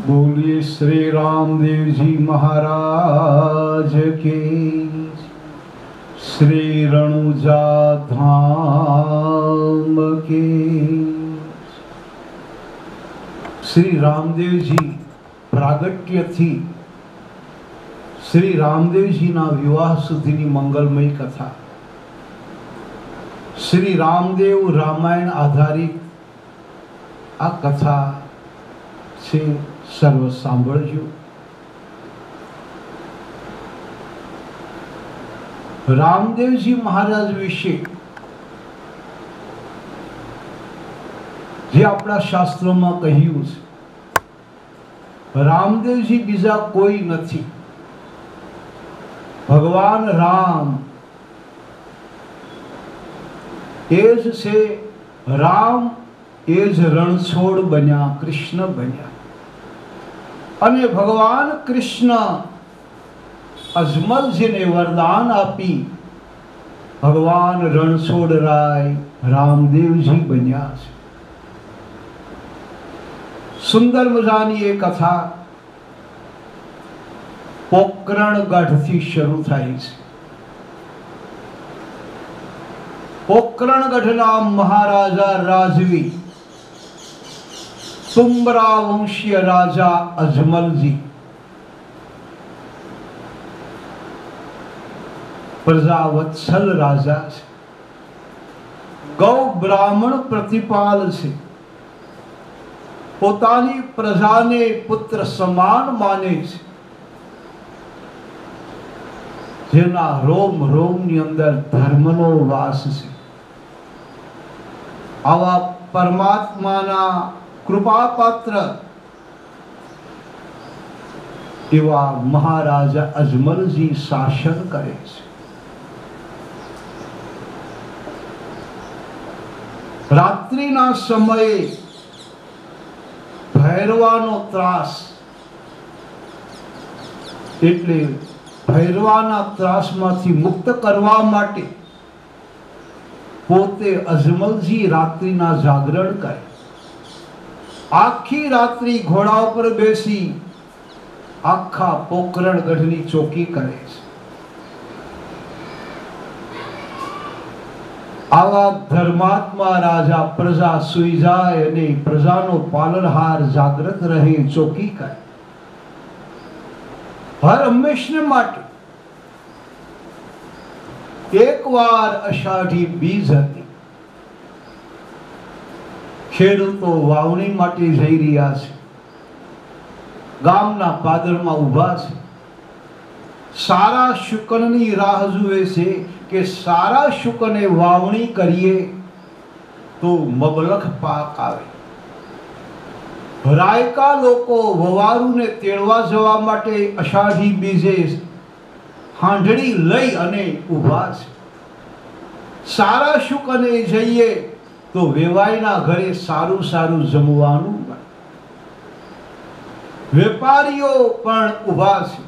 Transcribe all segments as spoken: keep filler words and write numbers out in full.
बोलिए श्री रामदेव जी महाराज के, श्री रणुजा धाम के। श्री रामदेव जी प्रागट्य थी। श्री रामदेव जी ना विवाह सुधीनी मंगलमयी कथा। श्री रामदेव रामायण आधारित आ कथा से सर्व सांभळजो। रामदेव जी महाराज विषे जे अपना शास्त्रों में कहू, रामदेव जी बीजा कोई नहीं, भगवान राम एज से राम एज रणछोड़ बन्या, कृष्ण बन्या। अने भगवान कृष्ण अजमल जी ने वरदान आपी, भगवान रणछोड़ राय रामदेव जी बन्या। सुंदर मजानी ये कथा पोकरण गढ़ थी शुरू थाई छे। पोकरण गढ़ना महाराजा राजवी सुमरा वंशीय राजा अजमल जी प्रजावत्सल राजा गौ ब्राह्मण प्रतिपाल से पोतानी प्रजा ने पुत्र समान माने छे। जेना रोम रोम नी अंदर धर्मनो वास छे। आवा परमात्माना कृपा पात्र एवा महाराजा अजमल जी शासन करे छे। रात्रि ना समय भैरवानो त्रास, एटले भैरवाना त्रासमांथी मुक्त करवा माटे पोते अजमल जी रात्रिना जागरण करे। आखी रात्रि घोड़ा पर बेसी आखा पोकरण गढ़नी चौकी करे। आवा धर्मात्मा राजा प्रजा सुई जाए ने प्रजानो पालनहार जागृत रहे चौकी करे। हर हमेशने माटे एक वार अषाढ़ी बीज हती। ખેડૂતો વાવણી માટે જઈ રહ્યા છે, ગામના પાદરમાં ઊભા છે, સારા શુકનની રાહ જુએ છે કે સારા શુકને વાવણી કરીએ તો મબલખ પાક આવે। રાયકા લોકો વવારુને તેડવા જવા માટે અષાઢી બીજે હાંઢળી લઈ અને ઊભા છે। સારા શુકને જઈએ तो वेवाईना घरे सारू सारू जमवानू। वेपारीओ पण उभा छे,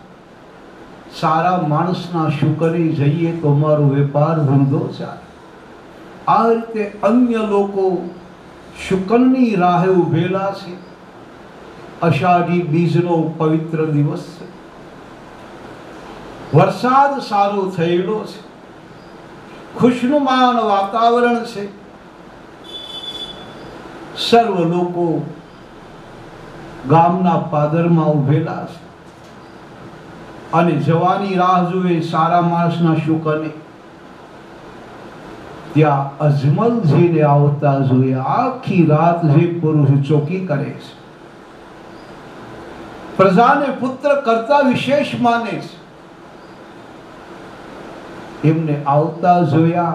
सारा माणसना शुकने जईए तो मारो वेपार धंधो चाले। आ रीते अन्य लोको शुकननी राहे उभेला छे। अषाढ़ी बीजनो पवित्र दिवस छे। वरसाद सारो थयेलो छे, खुशनुमान वातावरण छे। सर्व लोको गामना पादरमा उभेला छे अने जवानी राह जुए सारा मासना शुकने। त्या अजमल जी ने आवता जुए आखी रात जे पुरुष चौकी करे छे। प्रजा ने पुत्र करता विशेष माने छे। एमने आवता जुया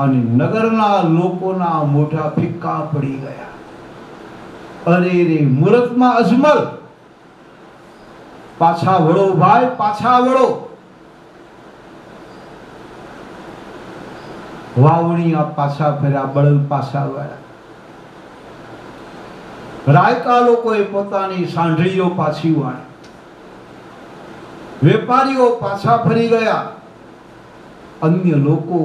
अने नगरना लोकोना मोठा फिक्का पड़ी गया। अरे रे मुहूर्त में अजमल पाछा वळो, भाई पाछा वळो। वावणिया पाछा फेरा, बळद पाछा वळ्या। रायका लोकोए पोतानी सांढळीओ पाछी वाळी। वेपारीओ पाछा फरी गया। अन्य लोको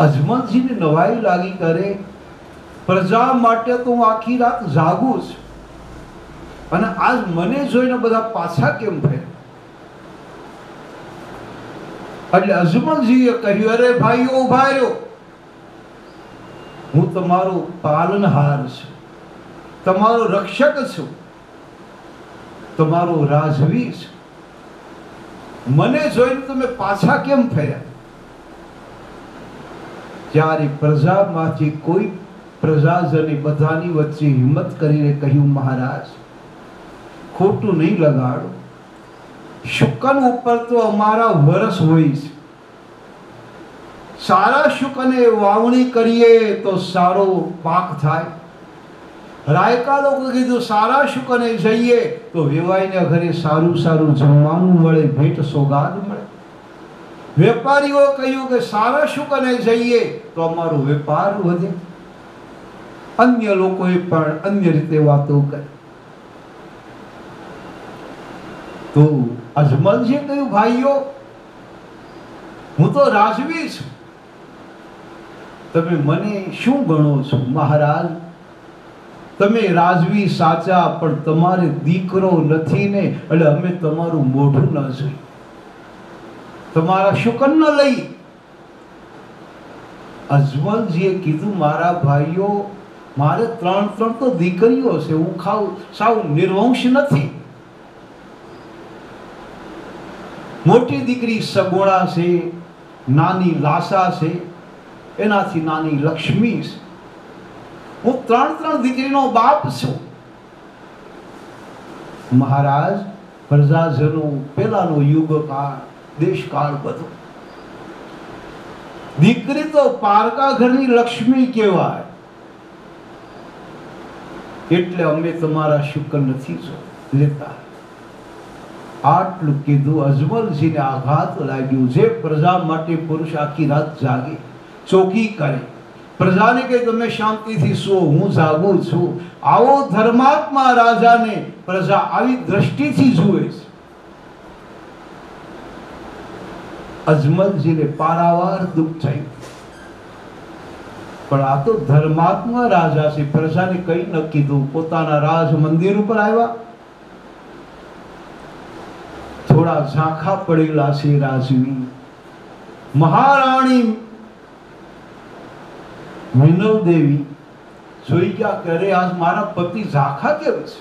अजमल जी ने नवाई लागी करे प्रजा माटे तो हूँ आखी रात जागू छु अने आज मने जोईने बधा पाछा केम फर्या। એટલે અજમલજીએ કહ્યું, અરે ભાઈ ઉભા રહ્યો, હું તમારો પાલનહાર છું, તમારો રક્ષક છું, તમારો રાજવી છું, મને જોઈને તમે પાછા કેમ ફર્યા? ત્યારે પ્રજામાંથી કોઈ પ્રજાજની બધાની વચ્ચે હિંમત કરીને કહ્યું, મહારાજ ખોટું નહીં લગાડો, शुकन ऊपर तो अमारा वरस होई छे, सारा शुकने वावणी करिए तो सारो पाक थाय। रायका लोग कीधुं सारा शुकने जईए तो वेवाईने घरे सारू सारू जमवानुं मळे, भेट सोगाद मळे। वेपारीओ कह्युं के सारा शुकने जईए तो अमारो वेपार वधे। अन्य लोकोए पण अन्य रीते वातो करी। तो अजमल जी कहूं, भाईओ हूँ तो राजवी छू, तमे मने शू गणो छो? महाराज तमे राजवी साचा, पण तमारे दीकरो नथी ने एटले अमे तमारू मोढुं न जोई, तमारा शुकन न लई। अजमल जीए कीधुं, मारा भाईओ मारे त्रण त्रण तो दीकरीओ छे, हूँ खाऊ साव निर्वंश नथी, मोटी दीकरी सगोड़ा से, नानी लासा से, एना थी नानी लक्ष्मी से, हूँ त्रण त्रण दीकरीनो बाप छूं। महाराज प्रजाजनों पेलानो युगकाल देशकाल बधो दीकरी तो पारका घरनी लक्ष्मी कहेवाय, एटले अमे तमारा शुकन नथी लेता। आटलू कीधु, अजमल जी ने आघात लाग्यो। जे प्रजा माटे पुरुष आखी रात जागे, चौकी करे, प्रजा ने कहे तमे शांति थी सो, हूँ जागू छू, आवो धर्मात्मा राजा ने प्रजा आवी दृष्टि थी जुए। अजमल जी ने पारावार दुख थयुं, पण आ तो धर्मात्मा राजा छे, प्रजा ने कई न कीधुं। पोताना राज मंदिर उपर आव्या, थोड़ा झांखा पड़ेला से राजवी। महाराणी मिनव देवी सोई क्या करे, आज मारा पति झांखा के बस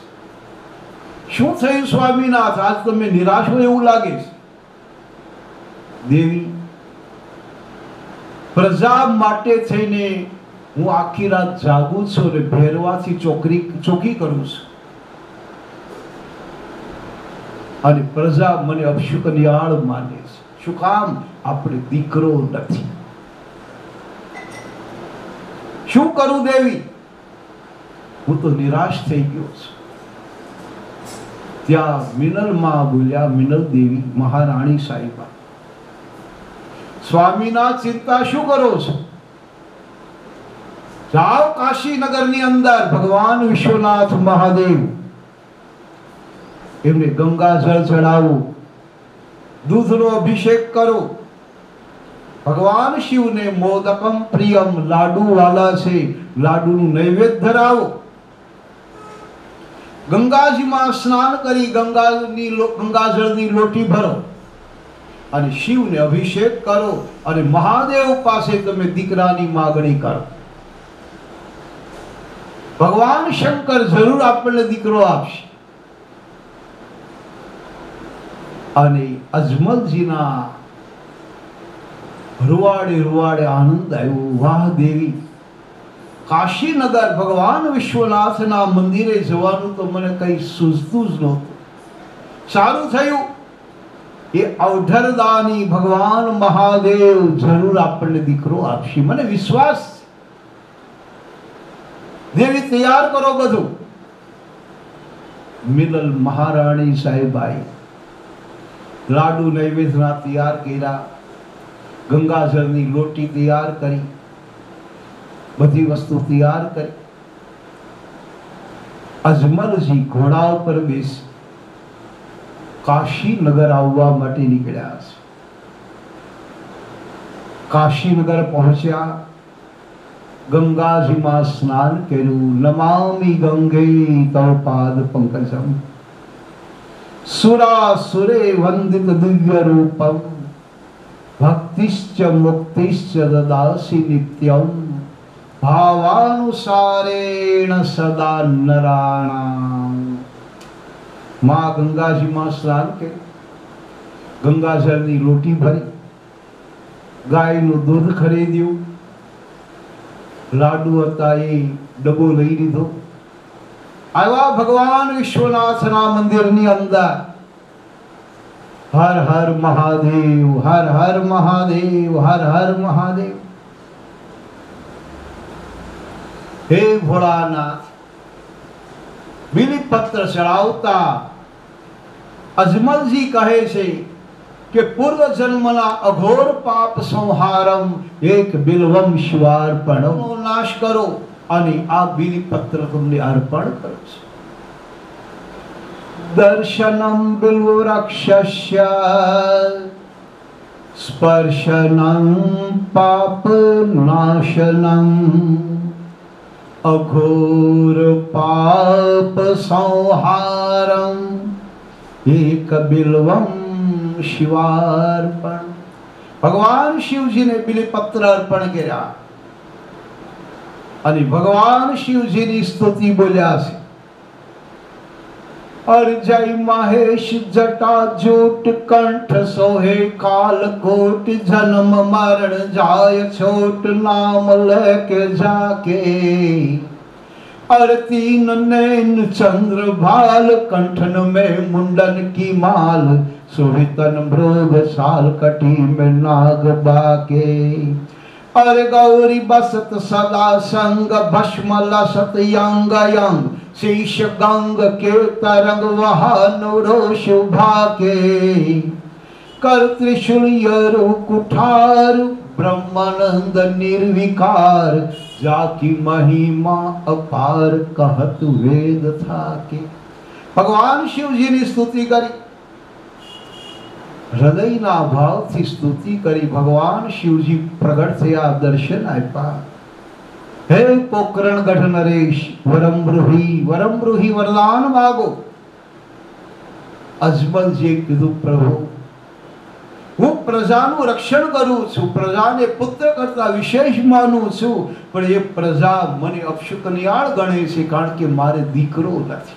शू थे स्वामीनाथ, आज तमे निराश हो एवं लगे। देवी प्रजा माटे थईने हूँ आखी रात जागू छू ने भेरवा थी चोकरी चोकी करू छू, अरे प्रजा मने अपशुकनियाळ माने, शुकाम आपणे दीकरो नथी, शुं करूं देवी, हूँ तो निराश थई गयो छुं। त्या मिनल मां बोल्या, मिनल देवी महाराणी साहेबा, स्वामीना चिंता शुं करो छो? जाओ काशीनगरनी अंदर भगवान विश्वनाथ महादेव एमने गंगा जल चढ़ावो, दूध नो अभिषेक करो, भगवान शिव ने मोदकम प्रियम लाडू वाला से लाडू नैवेद्य धरावो, गंगा जी में स्नान करी गंगा नी लो, गंगा जल नी लोटी भरो और शिव ने अभिषेक करो और महादेव पास तमे दीकरा नी मांगणी करो। भगवान शंकर जरूर आपने दीकरो आपशे। अजमल जी ना रुवाड़े रुवाड़े आनंद आयो, वाह देवी काशीनगर भगवान विश्वनाथ ना मंदिरे जवानुं तो मने कई सूझतुं ज नहोतुं। सारूं थयुं ए अवढरदानी भगवान महादेव जरूर आपणे दीकरो आपशे, मने विश्वास। देवी तैयार करो बधुं। मिनल महाराणी साहेबाई लाडू नैवेद्य तैयार कर्या, गंगाजल नी लोटी तैयार करी, बधी वस्तु तैयार करी। अजमल जी घोड़ा पर बेस काशीनगर आववा माटे निकळ्या। काशीनगर पहुंच्या, गंगाजीमा स्नान करू, नमामि गंगे तव पाद पंकजम। सुरा सुरे वंदित दिव्य रूपम, भक्तिश्च मुक्तिश्च ददासि नित्यम। भावानुसारेण सदा नराणाम। माँ गंगा जी माँ स्नान करी, गंगा जल की रोटी भरी, गाय नु दूध खरीद्यू, लाडू अताई डबो लई लीधो। आवा भगवान विश्वनाथ ना मंदिर नी अंदर हर हर महादेव, हर हर महादेव, हर हर महादेव। हे भोलानाथ, बिलीपत्र चढ़ावता अजमल जी कहे से कि पूर्व जन्मना अघोर पाप संहारम एक बिलवम शिवार्पणम। नाश करो અને આ બીલીપત્ર તમને અર્પણ કરું છું। દર્શનમ બિલ્વવૃક્ષસ્ય સ્પર્શનમ પાપનાશનમ અઘોર પાપ સંહારમ એક બિલ્વમ शिवार्पण। भगवान शिव जी ने बिलीपत्र अर्पण किया, भगवान शिव जी ने स्तुति बोलिया से। अर्जय महेश जटा जोट कंठ सोहे, काल कोट जन्म मरण जाय छोट। नाम लेके जाके आरती नैन चंद्र भाल, कंठन में मुंडन की माल। सुहितन भृग साल कटी में नाग बाके। अरे गौरी बसत सदा संग, भस्म लसत यंग यंग। शीश गंग के तरंग वहान रोष भाके। कर त्रिशूल यरु कुठार, ब्रह्मानंद निर्विकार। जाकी महिमा अपार कहत वेद थाके। भगवान शिव जी ने स्तुति करी, हृदय ना भाव थी स्तुति करी। भगवान शिवजी प्रगट थया, दर्शन आप्या। हे पोकरण गढ़ नरेश, वरम ब्रूहि, वरम ब्रूहि, वरदान मांगो। अजमल जी कीधुं, प्रभु हूँ प्रजानु रक्षण करू छू, प्रजाने पुत्र करता विशेष मानु छू, पण ए प्रजा मने अपशुकनियाळ गणे छे, कारण के मारे दीकरो नथी,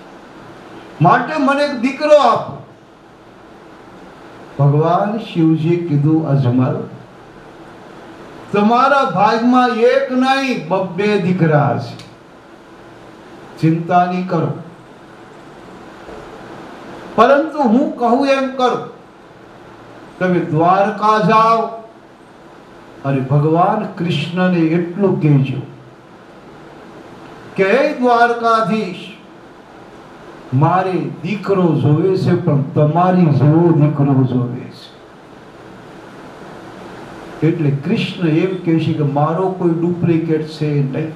माटे मने एक दीकरो आप। भगवान शिवजी कीधु, अजमल तुम्हारा भाग में एक नहीं बब्बे दीकरा छे, चिंता नहीं करो। परंतु हूँ कहू एम करो। तभी द्वारका जाओ अरे भगवान कृष्ण ने एटलू कहजो के द्वारकाधीश, मारे दीकरो जोवे से, पण तमारी जेवो दीकरो जोवे से। एटले कृष्ण एम कहे छे के मारो कोई डुप्लिकेट छे नहीं,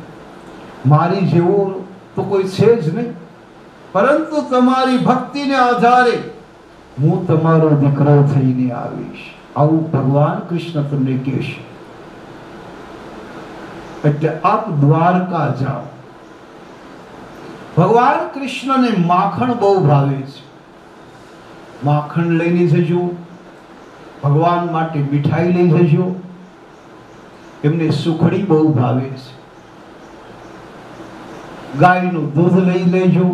मारी जेवो तो कोई छे ज नहीं, परंतु तमारी भक्ति ने आधारे हूँ तमारो दीकरो थईने आवीश। आवुं भगवान कृष्ण तमने कहे छे। एटले आप द्वारका जाओ। भगवान कृष्ण ने माखण बहु भावे, माखण लई जजो, भगवान माटे मिठाई लई जजो। एमने सुखड़ी बहु भावे, गाय नु दूध लई लेजो।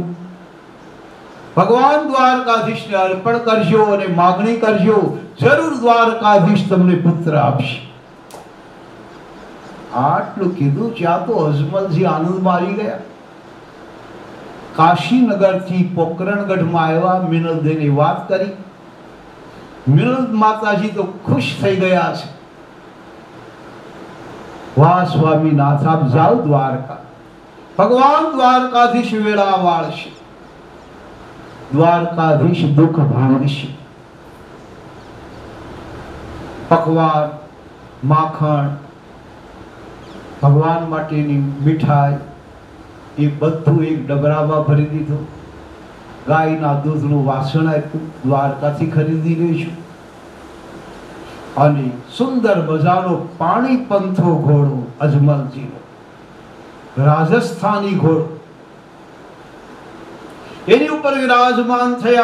भगवान द्वारकाधीश ने अर्पण करजो अने मागणी करजो, जरूर द्वारकाधीश तमने पुत्र आपशे। आटलू कीधुं त्या तो अजमल जी आनंद मारी गया। काशीनगर थी पोकरणगढ़ में आया, मिनलदे ने बात करी। मिनल माताजी तो खुश थी गया। वाह स्वामीनाथ, आप जाओ द्वारका। भगवान द्वारकाधीश वेला वाळशे, द्वारकाधीश दुख भांगशे। पकवान, माखण, भगवान माटेनी मिठाई ये बधु एक डबरा में भरी दीधो। गाय ना दूध नु वासण आप्यु, द्वारका थी खरीदी लेशु। अने सुंदर मजानो पाणी पंथो घोड़ो अजमल जी नो राजस्थानी घोड़ एनी ऊपर विराजमान थया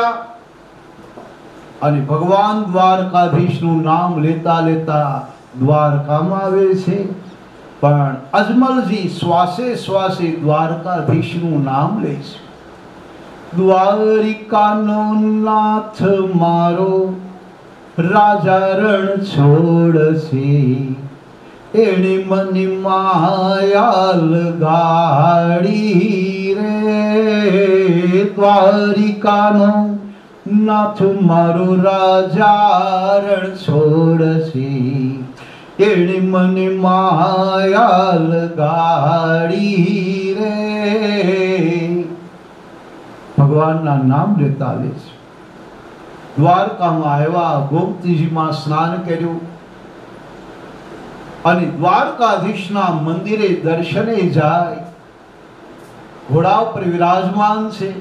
अने भगवान द्वारकाधीश नु नाम लेता लेता द्वारका में आवे छे। पण अजमलजी श्वासे श्वासे द्वारकाधीश नु नाम ले छे। द्वारिका नो नाथ मारो राजा रण छोड़ से, एने मनी माया लगाड़ी रे। द्वारिका नो नाथ मारो राजा रण छोड़ से, एने मनी माया लगाड़ी रे। भगवान ना नाम लेता ले द्वारका में आया, गोमती जी में स्नान कर्यु, द्वारकाधीश ना मंदिरे दर्शने जाए। घोड़ा पर विराजमान छे,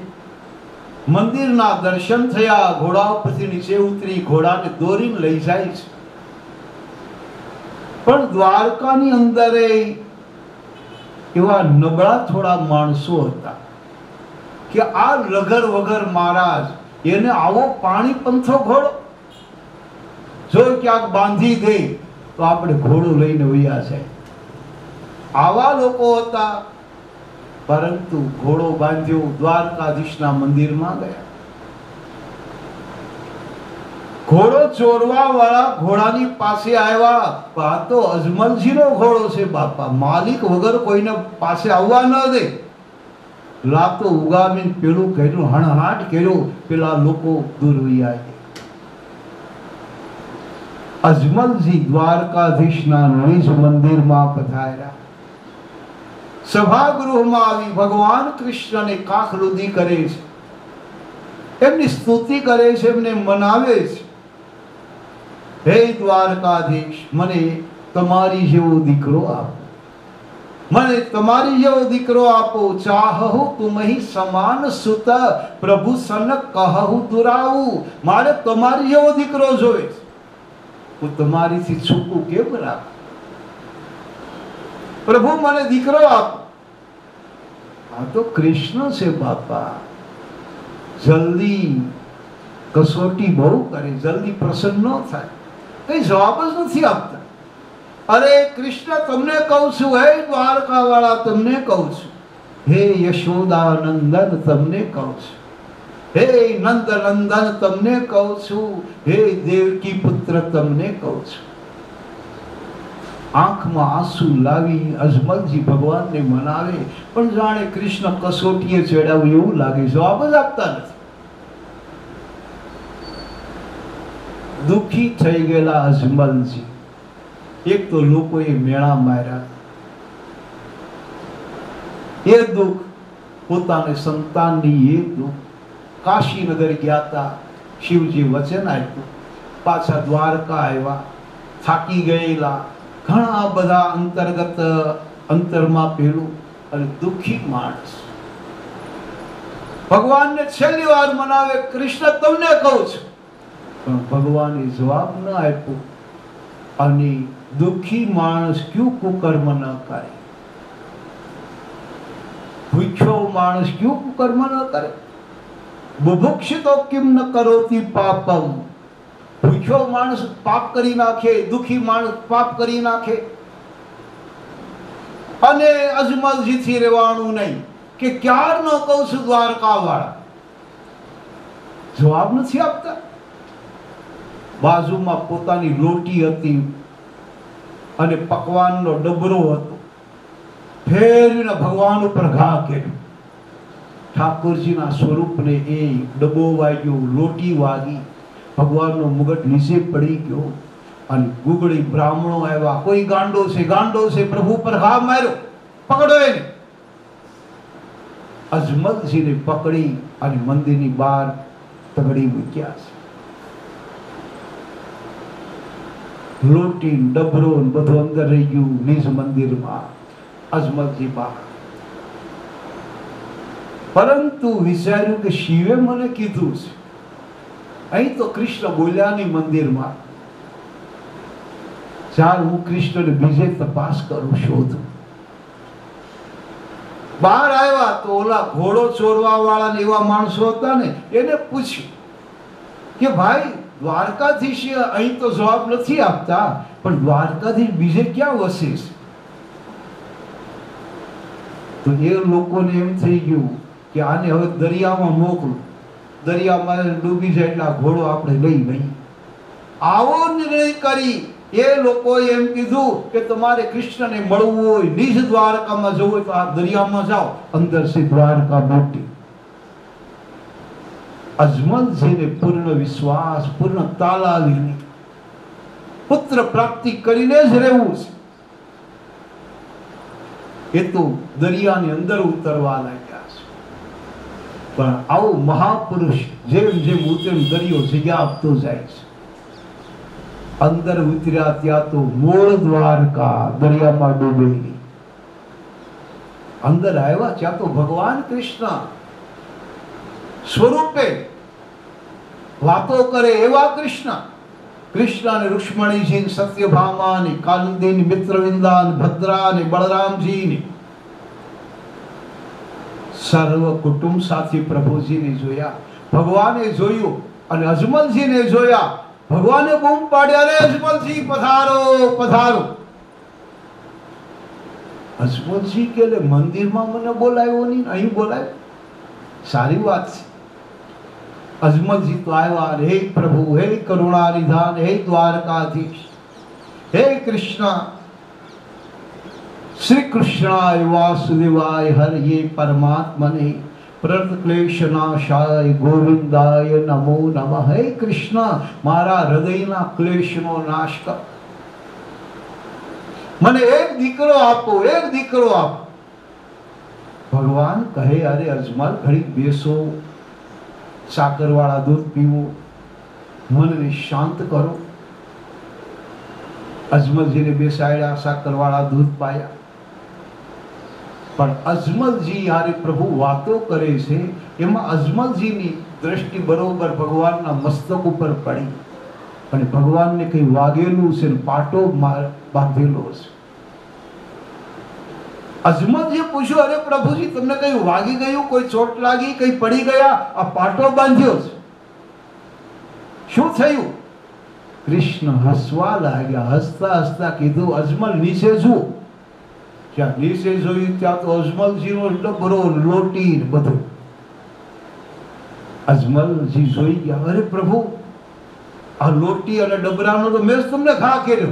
मंदिर ना दर्शन थया, घोड़ा परथी नीचे उतरी घोड़ा ने दौरीने लई जाय छे। पण द्वारका नी अंदर एवा नबळा थोड़ा माणसो हता कि आ लगर वगर महाराज येने आवो पाणी पंथो घोड़ो जो क्या बांधी दे तो आपणे घोड़ो लईने वया जाए। आवा लोको हता, परंतु घोड़ो बांध्यो, द्वारकाधीशना मंदिर में गया। घोड़ो चोरवा वाला घोड़ानी पासे आव्या, आ तो अजमलजीनो घोड़ो छे बापा, मालिक वगर कोईने पासे आववा न दे। लातो उगामीन पेलू करू हणहणाट करू, पेला लोको दूर होई आए। अजमलजी द्वारकाधीशना निज मंदिर मां पधार्या। सभागृह मां आवी भगवान कृष्ण ने काखलुदी करे छे, एमनी स्तुति करे छे, एमने मनावे छे। हे द्वारकाधीश, मने तमारी जेवो दीकरो आप, मने तमारी जेवो दीकरो आपो। चाहहु तुमही समान सुत, प्रभु सन कहहु दुराऊ। मारे तमारी जेवो दीकरो जोए, वो तमारी थी छूटू केम राखू। प्रभु मने दीकरो आप। आ तो कृष्ण से बापा, जल्दी कसोटी बहु करे, जल्दी प्रसन्न न थाय, कई जवाब ज नथी आपता। अरे कृष्ण तमने कहू छू, हे द्वारका वाला तमने कहू छू, हे यशोदानंदन तमने कहू छू, हे नंद नंदन तमने कहू छू, हे देवकी पुत्र तमने कहू छू। आंख में आंसू लावी अजमलजी भगवान ने मनावे, पण जाने कृष्ण कसोटीए चढ़ाव्यु एवं लगे, जवाब ज आपता नथी। दुखी थई गेला अजमलजी। एक तो लोग मेला मारा, ये दुख पोता ने संतान नी, ये दुख। काशीनगर गया था, शिवजी वचन आप्यु, पाछा द्वारका आया, थाकी गयेला, घणा बधा अंतर्गत अंतर में पेलू अने दुखी माणस। भगवान ने छेल्ली वार मनावे, कृष्ण तमने कहू छू, पण भगवाने जवाब न आप्यो। अने दुखी मानस क्यों कुकर्म न करे, भूख्यो मानस क्यों कुकर्म न करे। बुभुक्षितो किम न करोति पापम, भूख्यो मानस पाप करी नाखे, दुखी मानस पाप करी नाखे। अने अजमलजी थी रेवाणु नहीं कि क्यार न कहू छू द्वारका वाला, जवाब नथी आपता। बाजू में पोतानी रोटी हती अने पकवान नो डबरो हतो, फेरीने भगवान पर घा कर्यो। ठाकुरजी ना स्वरूप ने ए डबो वाग्यो, रोटी वागी, भगवान नो मुगट नीचे पड़ी गयो। अने गुगड़ी ब्राह्मणों आव्या, कोई गांडो से गांडो से प्रभु पर घा मार्यो, पकड़ो एने। अजमलजी ने पकड़ी अने मंदिर नी बहार तगड़ी मूक्या। लोटी डबरो बधु अंदर रही गयु निज मंदिर में। अजमलजी बाहर, परंतु विचार्यु के शिवे मने कीधु छे, अही तो कृष्ण बोल्या नहीं मंदिर में। चार हूँ कृष्ण ने बीजे तपास करू, शोधू। बाहर आया तो ओला घोड़ो चोरवा वाला एवा माणसो हता ने एने पूछ्यु के भाई द्वारकाधीश अहीं तो जवाब नथी आपता, पण द्वारकाधीश बीजे क्या वसे छे? तो ये लोकोने एम थई गयुं के आने हवे दरियामां मोकलो, दरियामां डूबी जाय एटला घोड़ो आपणे लई लई। आवो निर्णय करी ये लोगों ये एम कीधु के तुम्हारे कृष्ण ने मळवो निज द्वारका में जवो तो आप दरिया में जाओ, अंदर से द्वारका मोटी। अजमल जी ने पूर्ण विश्वास पूर्ण तालावी पुत्र प्राप्ति करीने ज रहेवू छे, ए तो दरिया ने अंदर उतरवा लाग्या छे। पण आवो महापुरुष जेम जेम उतरेम दरियो जग्या आपतो जाय छे। अंदर उतरिया त्या तो मूल द्वारका दरिया में डूबेली, अंदर आया त्या तो भगवान कृष्ण स्वरूपे वातो करे एवा कृष्ण। कृष्ण ने रुक्मणी जी ने सत्यभामा ने कालिंदी ने मित्रविंदा ने भद्रा ने बलराम जी ने सर्व कुटुंब साथी प्रभु जी ने जोया, भगवान ने जोयो और अजमल जी ने जोया। भगवान ने बूम पाड़ी, अरे अजमल जी पधारो पधारो। अजमल जी के लिए मंदिर में मने बोलायो नहीं, अहीं बोलायो, सारी बात छे। अजमल जी तो आया, हे प्रभु हे करुणा निधान हे द्वारकाधीश हे कृष्णा, श्री कृष्णाय वासुदेवाय हरये परमात्मने प्रतक्लेशनाशाय गोविंदाय नमो नमः। हे कृष्ण मारा हृदयना क्लेशनो नाश कर, मने एक दीकरो आपो एक दीकरो आपो। भगवान कहे, अरे अजमल घड़ी बेसो, साकर वाला दूध पीवो, मन ने शांत करो। अजमल जी ने बेसाया, साकर वाला दूध पाया। पर अजमल जी यारे प्रभु वातो करे से एमा अजमल जी नी दृष्टि बरोबर भगवान ना मस्तक ऊपर पड़ी और भगवान ने कहीं वागेलू से पाटो बांधेलो से। अजमल जी पूछो, अरे प्रभु जी तुमने कहीं वागी गयो, कोई चोट लागी, कहीं पड़ी गया, आ पाटो बांधियो शू थयु? कृष्ण हसवा लाग्या, हसता हसता कीधु अजमल नीचे जो। ત્યાં નીચે જોયું ત્યાં તો અજમલજીનો ડબરો લોટી બધો। અજમલજી જોઈ ગયા, અરે પ્રભુ આ લોટી અને ડબરાનો તો મેં જ તમને ઘા કર્યો,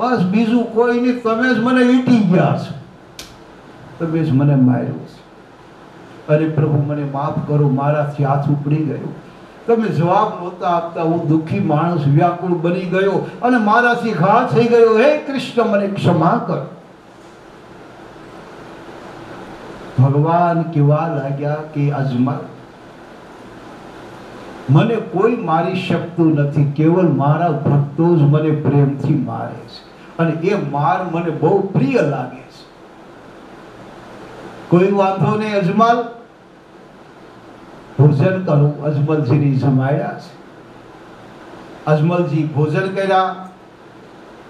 બસ બીજું કોઈ નહીં, તમે જ મને વીટી ગયા છો, તમે જ મને માર્યો છે। અરે પ્રભુ મને માફ કરો, મારાથી હાથ ઉપડી ગયો, તમે જવાબ નહોતા આપતા, હું દુઃખી માણસ વ્યાકુળ બની ગયો અને મારાથી ઘા થઈ ગયો, હે કૃષ્ણ મને ક્ષમા કરો। भगवान कहवा लाग्या कि अजमल मने कोई मारी शकतु नथी, केवल मारा भक्तो ज मने प्रेमथी मारे छे अने ए मार मने बहु प्रिय लागे छे। कोई वांधो नहीं अजमल, भोजन करो। अजमल जी ने जमाया छे, अजमल जी भोजन कर्या।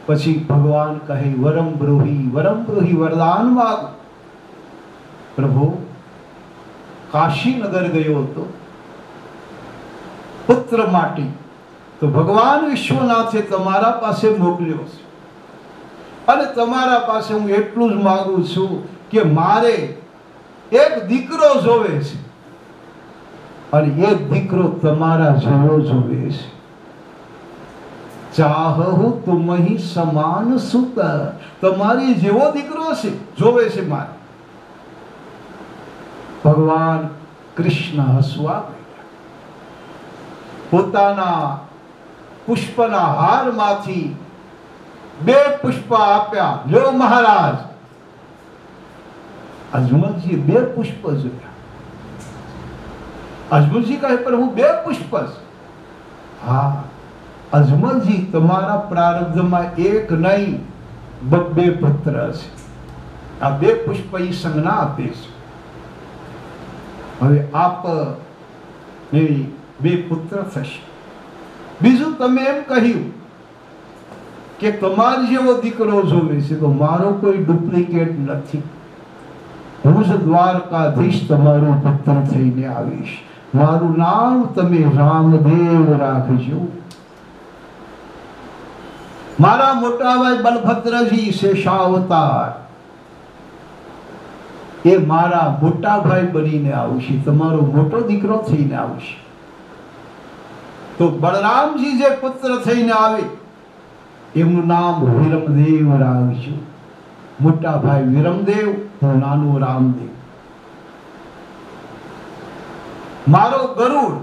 पछी भगवान कहे, वरम ब्रूहि वरम ब्रूहि, वरदान मांग। प्रभु काशी नगर गयो तो पुत्र माटी, तो भगवान विश्वनाथे तमारा पासे मोकल्यो छे अने तमारा पासे हूँ एटलुं ज मांगू छूं के मारे एक दीकरो जोवे छे अने ए दीकरो तमारा जेवो जोवे छे। चाहहु तुमही समान सुत, तमारी जेवो दीकरो छे जोवे छे मारे। भगवान कृष्ण हसवा पोताना पुष्पना हार माथी बे पुष्प आप्या, लो महाराज। अजमल जी बे पुष्प जोया। अजमल जी कहे, प्रभु बे पुष्प? हाँ अजमल जी, तमारा प्रारब्ध में एक नहीं बब्बे पुत्र छे, आ बे पुष्प ई संज्ञा आपे छे। हवे आप मेरी बे पुत्र थशे। बीजू तमे एम कह्यु के तमारी जेवो दीकरो जोवे छे, तो मारो कोई डुप्लिकेट नथी, हुज द्वारकाधीश तमारो पुत्र थईने आवीश। मारू नाम तमे रामदेव राखजो। मारा मोटा भाई बलभद्र जी शेषावतार ये मारा मोटा भाई बनीने आवशे, तमारो मोटो दीकरो थईने आवशे। तो बलराम जी जे पुत्र थईने आवे एमनुं नाम विरमदेव राखजो। मोटा भाई विरमदेव, हूँ नानो रामदेव। मारो गरुड़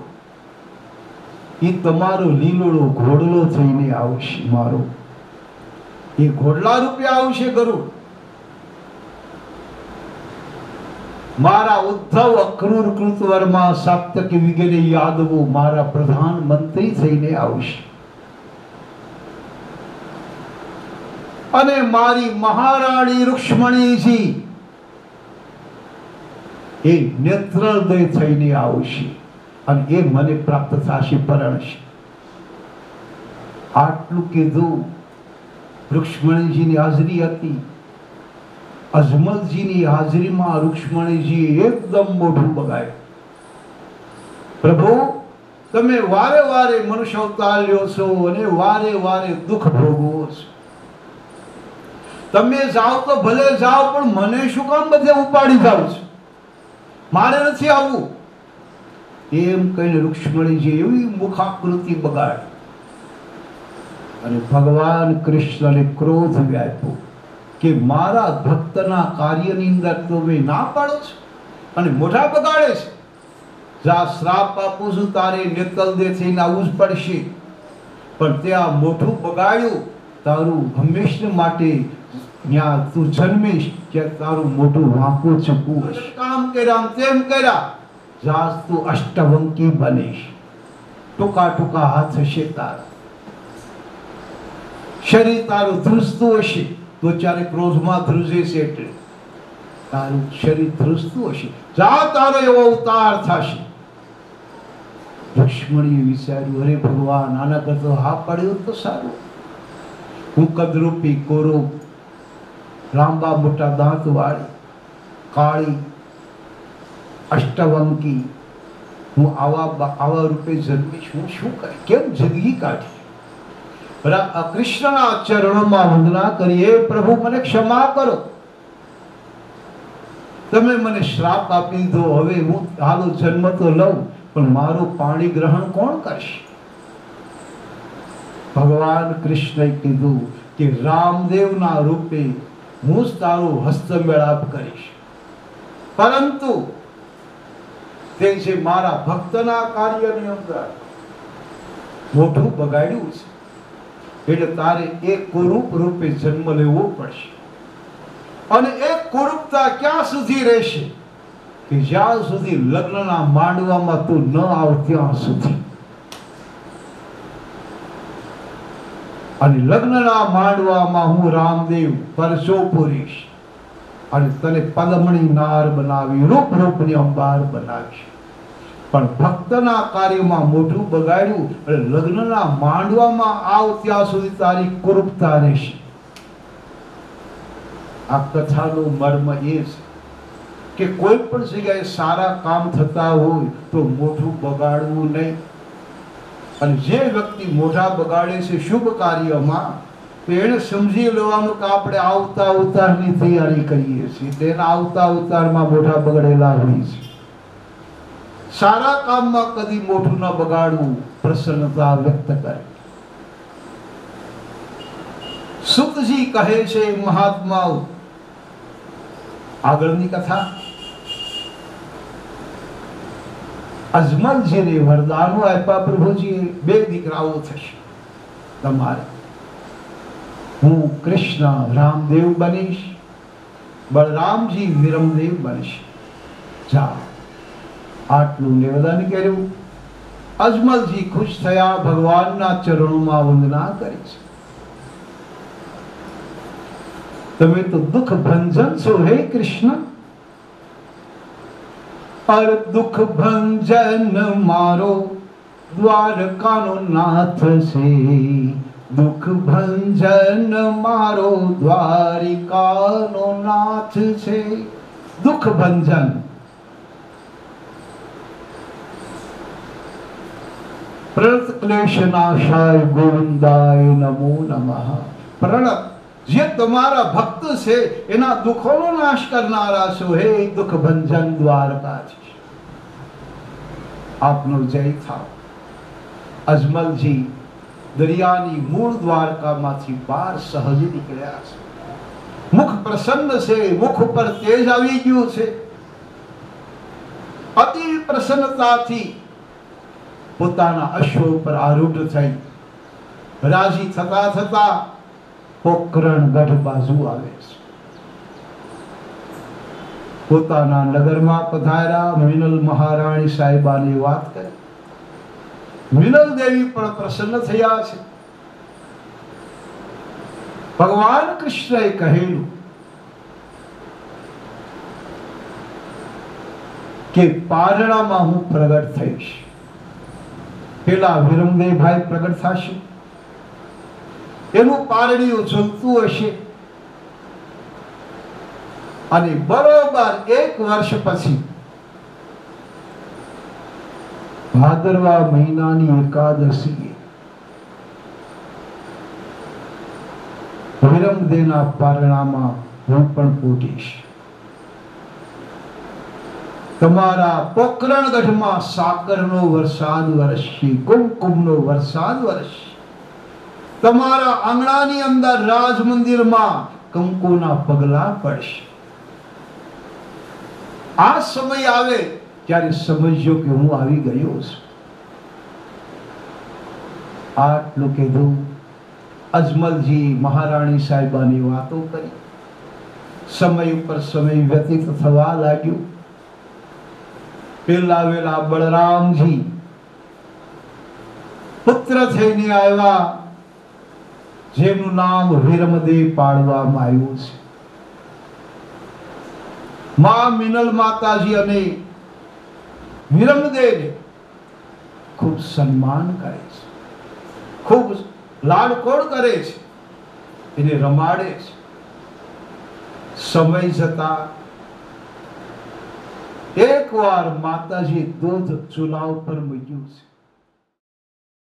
ई तमारो लीलोड़ो घोड़लो थईने आवशे। मारो ए घोड़ला रूपे आवशे गरुड़। मारा उद्धव अक्रूर कृतवर्मा साप्तक वगैरे यादवो मारा प्रधानमंत्री थईने आवशे। अने मारी महाराणी रुक्ष्मणी जी ए नेत्रदय थईने आवशे अने ए मने प्राप्त थाशे परमशे। आटलू कीधु रुक्ष्मणी जी नी हाजरी हती। अजमल जी नी हाजरी में रुक्ष्मणी जी एकदम मोढुं बगाड्युं। प्रभु तमे वारे वारे मनुष्य अवतार ल्यो छो अने वारे वारे दुख भोगवो छो। तमे जाओ तो भले जाओ पण मने शुं काम बधे उपाड़ी जाओ छो, मारे नथी आववुं। एम कहीने रुक्ष्मणी जी एवी मुखाकृति बगाडी अने भगवान कृष्णने क्रोध व्याप्यो के मारा भक्तना कार्यनी अंदर तमे ना पाडो छो अने मोढा बगाडे छो। जा श्राप आपो छुं तारे नेतल दे थईने आवुं पड़शे, पण ते आ मोढुं बगाड्युं तारू हमेशने माटे या तू जन्मेश क्या तारू मोटो वाको चकू काम करा तेम करा जास तू अष्टवंकी बनेश। टुका टुका हाथ हशे तारा, शरीर तारू ध्रुजतु हशे। तो चारे क्रोधमा ध्रुजे से एटले तारू शरीर ध्रुजतु हशे। जा तारो एवो अवतार थशे। लक्ष्मणी विचार्यु अरे भगवान आना करतो हा पड्यो तो सारू। हूँ कदरूपी कोरो लांबा मोटा दांत वाली काली अष्टवंकी हूँ आवा आवा रूपे जन्मी छूँ। शू करे केम जिंदगी काटी। कृष्ण चरणों में वंदना करिए। प्रभु मने क्षमा करो, तमे मने श्राप आपी दो। हवे हूँ हालो जन्म तो लऊ पण मारो पाणी ग्रहण कोण करशे। भगवान कृष्ण कीधु कि रामदेव ना रूपे हूँ तारो हस्त मेलाप करीश, परंतु मारा भक्तना कार्यनी अंदर मोढुं बगाड्युं छे एटले तारे एक कुरूप रूपे जन्म लेवो पड़शे। अने एक कुरूपता क्यां सुधी रहेशे के ज्यां सुधी लग्नना मांडवामां तू न आव त्यां सुधी। लग्नना मांडवामां हूँ रामदेव परशो पुरीश अने तने पदमणी नार बनावी, रूप रूपनी अंबार बनावी। पण भक्तना कार्यमां मोढुं बगाड्युं अने लग्नना मांडवामां आव त्यां सुधी तारी कुरूपता रहेशे। आ कथानो मर्म ए छे के कोई पण जग्याए सारा काम थता होय तो मोढुं बगाडवुं नहीं। जे व्यक्ति मोढा बगाड़े से शुभ कार्य में समझी लेवानुं के आपणे आवता अवतारनी तैयारी करीए छीए। तेना आवता अवतारमां मोढा बगड़ेला होय छे। सारा काम में कदी मोढुं न बगाड़वुं प्रसन्नता व्यक्त करे। सुत जी कहे छे महात्माओ आगळनी कथा। अजमल जी ने वरदान आप्या प्रभुजी बे दीकराओ थशे तमारे। हूँ कृष्ण रामदेव बनीश, बलराम जी विरमदेव बनशे। जा आटलू निवेदन कर्युं। अजमल जी खुश थया, भगवान ना चरणों में वंदना करे छे। तमे तो दुख भंजन छो हे कृष्ण। पर दुख भंजन मारो द्वारका नो नाथ से, दुख भंजन मारो द्वारिका नो नाथ से। दुख भंजन। प्रणतक्लेशनाशाय गोविंदाय नमो नमः। प्रणत ये तुम्हारा भक्त से इना दुखों नो नाश करनारा सो है दुख भंजन द्वारकाधीश। आपनो जय था अजमल जी दरियानी मूल द्वारका माथी पार सहज निकल्या। मुख प्रसन्न से मुख पर तेज आवी गयो से अति प्रसन्नता थी પોતાના અશ્વ પર આરૂઢ થઈ રાજી થતા થતા પોકરણ ગઢ બાજુ આવે છે। પોતાના નગરમાં પધાર્યા મિનલ મહારાણી સાહેબાની વાત કરી મિનલ દેવી પણ પ્રસન્ન થયા છે। ભગવાન કૃષ્ણએ કહેલું કે પારણામાં હું પ્રગટ થઈશ। पेला विरमदे भाई प्रगट थाशे एनु पारडियु झुलतु हशे अने बरोबर एक वर्ष पछी भादरवा महीनानी एकादशीए विरमदेना पारणामां हूँ पण पहुंचीश। तुम्हारा पोकरण गढ़ में साकर नो वरसाद वरसी कुमकुम नो वरसाद वरसी। तुम्हारा आंगणानी अंदर राज मंदिर में कंकुना पगला पड़शे। आ समय आवे त्यारे समझो कि हूँ आवी गयो छुं। आटलू कीधुं अजमल जी महाराणी साहेबानी वातो करी। समय पर समय व्यतीत थवा लाग्यो। पेला वेला बलराम जी पुत्र थईने आव्या जेनु नाम विरमदेव पाडवामां आव्युं छे। मां मिनल माताजी अने विरमदेवने खूब सम्मान करे छे, खूब लाडकोड करे छे, एने रमाडे छे। समय जता एक बार माताजी दूध चुलाव पर मूक्युं।